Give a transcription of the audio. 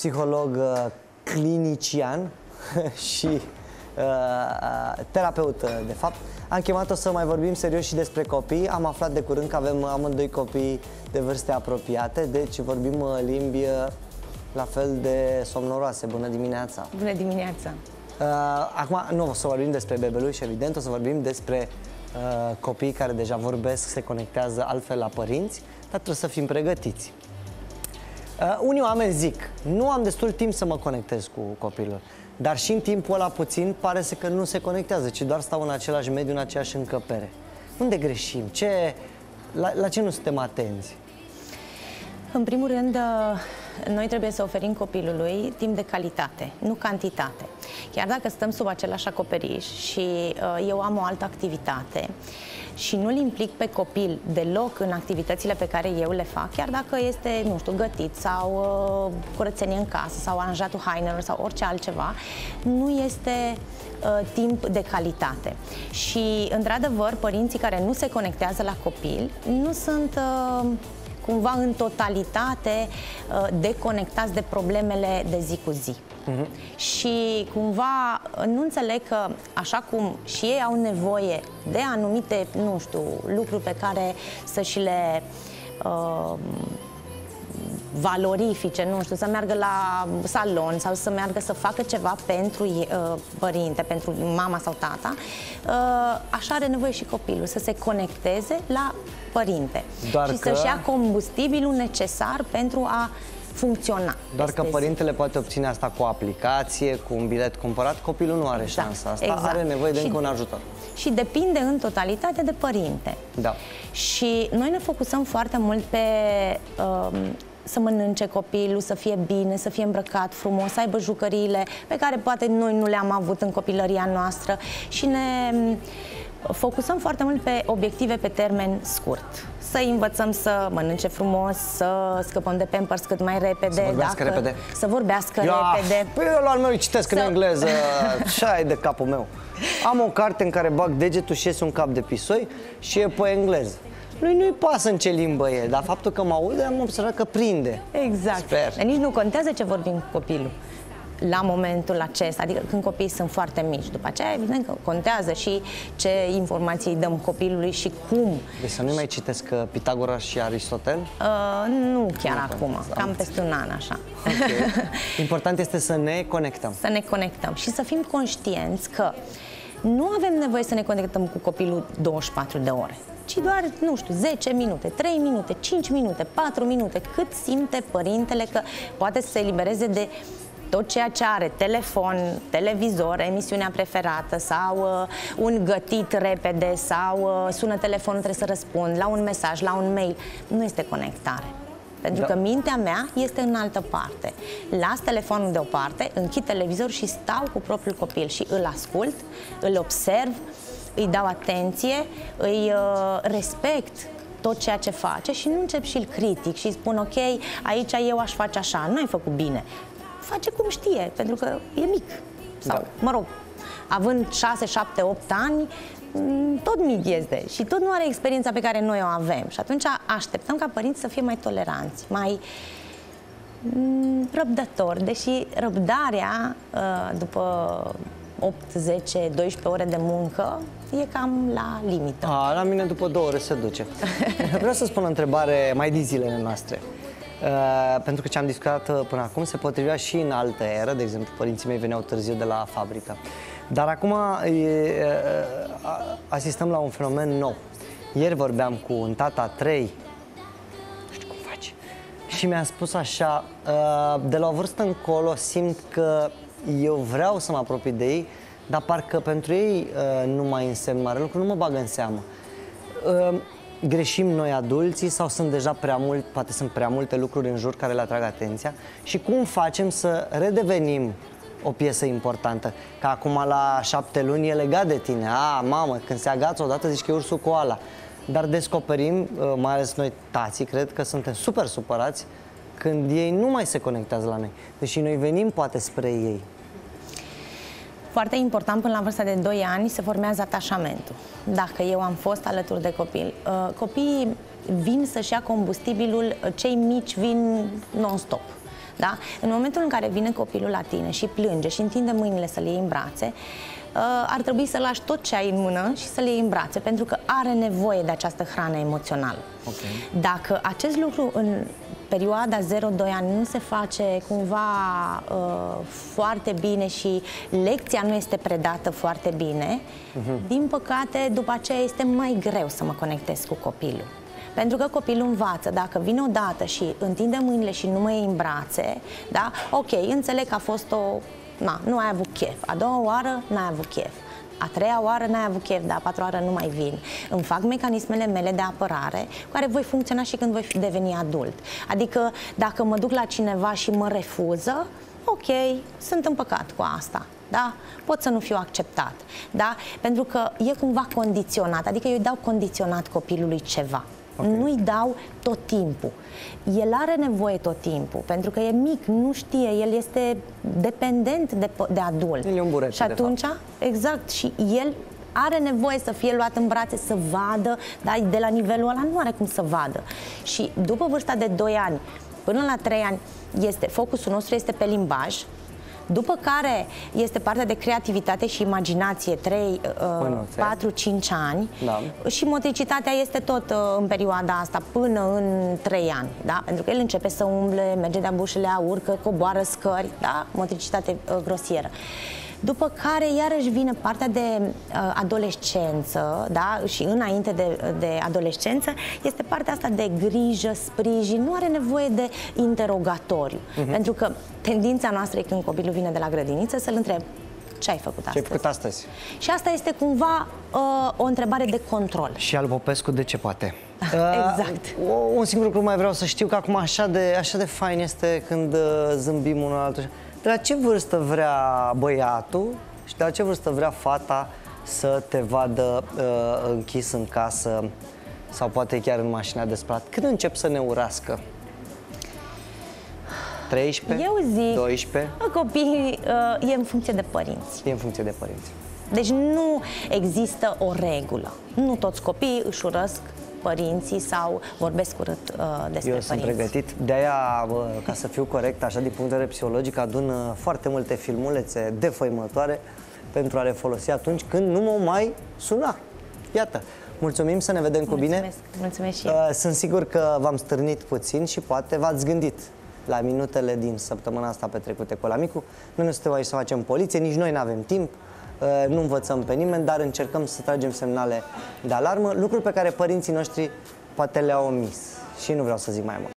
psiholog clinician și terapeut, de fapt. Am chemat-o să mai vorbim serios și despre copii. Am aflat de curând că avem amândoi copii de vârste apropiate, deci vorbim limbi la fel de somnoroase. Bună dimineața! Bună dimineața! Acum nu o să vorbim despre bebeluși, evident, o să vorbim despre copiii care deja vorbesc, se conectează altfel la părinți, dar trebuie să fim pregătiți. Unii oameni zic, nu am destul timp să mă conectez cu copilul, dar și în timpul ăla puțin pare să că nu se conectează, ci doar stau în același mediu, în aceeași încăpere. Unde greșim? La ce nu suntem atenți? În primul rând, noi trebuie să oferim copilului timp de calitate, nu cantitate. Chiar dacă stăm sub același acoperiș și eu am o altă activitate și nu-l implic pe copil deloc în activitățile pe care eu le fac, chiar dacă este, nu știu, gătit sau curățenie în casă sau aranjatul hainelor sau orice altceva, nu este timp de calitate. Și, într-adevăr, părinții care nu se conectează la copil nu sunt cumva în totalitate deconectați de problemele de zi cu zi. Și cumva nu înțeleg că așa cum și ei au nevoie de anumite, nu știu, lucruri pe care să și le valorifice, nu știu, să meargă la salon sau să meargă să facă ceva pentru părinte, pentru mama sau tata, așa are nevoie și copilul, să se conecteze la părinte. Doar și că să-și ia combustibilul necesar pentru a funcționa. Doar că părintele poate obține asta cu o aplicație, cu un bilet cumpărat, copilul nu are șansa asta, are nevoie de încă un ajutor. Și depinde în totalitate de părinte. Da. Și noi ne focusăm foarte mult pe să mănânce copilul, să fie bine, să fie îmbrăcat frumos, să aibă jucăriile pe care poate noi nu le-am avut în copilăria noastră și ne focusăm foarte mult pe obiective pe termen scurt. Să învățăm să mănânce frumos, să scăpăm de Pampers cât mai repede. Să vorbească repede. Să vorbească repede. Păi eu la meu citesc în engleză, așa e de capul meu. Am o carte în care bag degetul și iese un cap de pisoi și e pe engleză. Lui nu-i pasă în ce limbă e, dar faptul că mă aude, am observat că prinde. Exact. Sper. Nici nu contează ce vorbim cu copilul la momentul acesta, adică când copiii sunt foarte mici. După aceea, evident că contează și ce informații dăm copilului și cum. Deci să nu mai citesc Pitagora și Aristotel? Nu chiar acum, cam peste un an așa. Okay. Important este să ne conectăm. Să ne conectăm și să fim conștienți că nu avem nevoie să ne conectăm cu copilul 24 de ore, ci doar, nu știu, 10 minute, 3 minute, 5 minute, 4 minute, cât simte părintele că poate să se elibereze de tot ceea ce are, telefon, televizor, emisiunea preferată sau un gătit repede sau sună telefonul, trebuie să răspund la un mesaj, la un mail. Nu este conectare. Pentru că mintea mea este în altă parte. Las telefonul deoparte, închid televizor și stau cu propriul copil și îl ascult, îl observ, îi dau atenție, îi respect tot ceea ce face și nu încep și îl critic și îi spun, ok, aici eu aș face așa, nu ai făcut bine. Face cum știe, pentru că e mic. Sau, mă rog, având 6, 7, 8 ani, tot mic este și tot nu are experiența pe care noi o avem. Și atunci așteptăm ca părinți să fie mai toleranți, mai răbdători, deși răbdarea după 8, 10, 12 ore de muncă e cam la limită. La mine după 2 ore se duce. Vreau să spun o întrebare mai din zilele noastre. Pentru că ce am discutat până acum se potrivea și în altă eră, de exemplu, părinții mei veneau târziu de la fabrică. Dar acum asistăm la un fenomen nou. Ieri vorbeam cu un tata 3, nu știu cum faci, și mi-a spus așa, de la o vârstă încolo simt că eu vreau să mă apropii de ei, dar parcă pentru ei nu mai însemn mare lucru, nu mă bag în seamă. Greșim noi adulții sau sunt deja prea mult, poate sunt prea multe lucruri în jur care le atrag atenția și cum facem să redevenim o piesă importantă? Că acum la 7 luni e legat de tine. Mamă, când se agață odată zici că e ursul koala. Dar descoperim, mai ales noi tații, cred că suntem super supărați când ei nu mai se conectează la noi. Deși noi venim poate spre ei. Foarte important, până la vârsta de 2 ani se formează atașamentul. Dacă eu am fost alături de copil, copiii vin să-și ia combustibilul, cei mici vin non-stop. Da? În momentul în care vine copilul la tine și plânge și întinde mâinile să-l iei în brațe, ar trebui să lași tot ce ai în mână și să le iei în brațe, pentru că are nevoie de această hrană emoțională. Okay. Dacă acest lucru în perioada 0-2 ani nu se face cumva foarte bine și lecția nu este predată foarte bine, din păcate după aceea este mai greu să mă conectez cu copilul. Pentru că copilul învață, dacă vine odată și întinde mâinile și nu mă iei în brațe, da? Ok, înțeleg că a fost o... Na, nu ai avut chef. A doua oară n-ai avut chef. A treia oară n-ai avut chef, dar a patra oară nu mai vin. Îmi fac mecanismele mele de apărare, care voi funcționa și când voi deveni adult. Adică dacă mă duc la cineva și mă refuză, ok, sunt împăcat cu asta. Da? Pot să nu fiu acceptat. Da? Pentru că e cumva condiționat. Adică eu îi dau condiționat copilului ceva. Okay. Nu-i dau tot timpul. El are nevoie tot timpul, pentru că e mic, nu știe, el este dependent de adult. El e un burete, și atunci, de fapt. Exact, și el are nevoie să fie luat în brațe, să vadă, dar de la nivelul ăla nu are cum să vadă. Și după vârsta de 2 ani până la 3 ani, focusul nostru este pe limbaj, după care este partea de creativitate și imaginație, 3, 4, 5 ani, da. Și motricitatea este tot în perioada asta, până în 3 ani, da? Pentru că el începe să umble, merge de-a bușelea, urcă, coboară scări, da? Motricitate grosieră. După care iarăși vine partea de adolescență, da? Și înainte de adolescență este partea asta de grijă, sprijin, nu are nevoie de interogatoriu. Pentru că tendința noastră e când copilul vine de la grădiniță să-l întreb: ce ai făcut astăzi? Ce ai făcut astăzi? Și asta este cumva o întrebare de control. Și al Popescu de ce poate? Exact. Un singur lucru mai vreau să știu, că acum așa de fain este când zâmbim unul altul. De la ce vârstă vrea băiatul și de la ce vârstă vrea fata să te vadă închis în casă sau poate chiar în mașina de spălat? Când încep să ne urască? 13? Eu zic, 12? Copiii e în funcție de părinți. E în funcție de părinți. Deci nu există o regulă. Nu toți copiii își urăsc părinții sau vorbesc urât despre părinți. Eu sunt pregătit. De-aia, ca să fiu corect, așa, din punct de vedere psihologic, adun foarte multe filmulețe defăimătoare pentru a le folosi atunci când nu mă mai suna. Iată. Mulțumim, să ne vedem cu bine. Mulțumesc și eu. Sunt sigur că v-am stârnit puțin și poate v-ați gândit la minutele din săptămâna asta petrecute cu Olamicu. Noi nu suntem aici să facem poliție, nici noi nu avem timp. Nu învățăm pe nimeni, dar încercăm să tragem semnale de alarmă, lucruri pe care părinții noștri poate le-au omis și nu vreau să zic mai mult.